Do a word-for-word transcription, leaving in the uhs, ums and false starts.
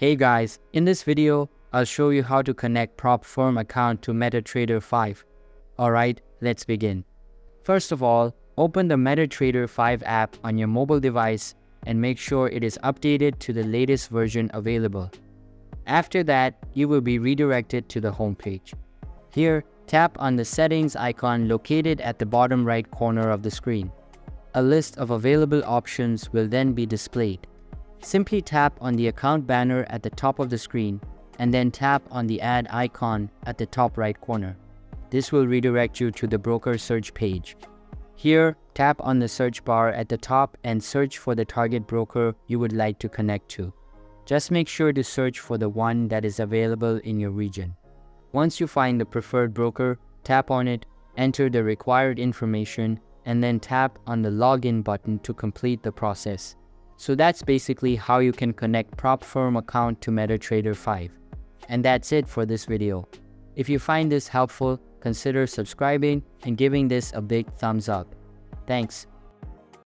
Hey guys, in this video, I'll show you how to connect Prop Firm account to MetaTrader five. Alright, let's begin. First of all, open the MetaTrader five app on your mobile device and make sure it is updated to the latest version available. After that, you will be redirected to the home page. Here, tap on the settings icon located at the bottom right corner of the screen. A list of available options will then be displayed. Simply tap on the account banner at the top of the screen and then tap on the add icon at the top right corner. This will redirect you to the broker search page. Here, tap on the search bar at the top and search for the target broker you would like to connect to. Just make sure to search for the one that is available in your region. Once you find the preferred broker, tap on it, enter the required information, and then tap on the login button to complete the process. So that's basically how you can connect Prop Firm account to MetaTrader five. And that's it for this video. If you find this helpful, consider subscribing and giving this a big thumbs up. Thanks.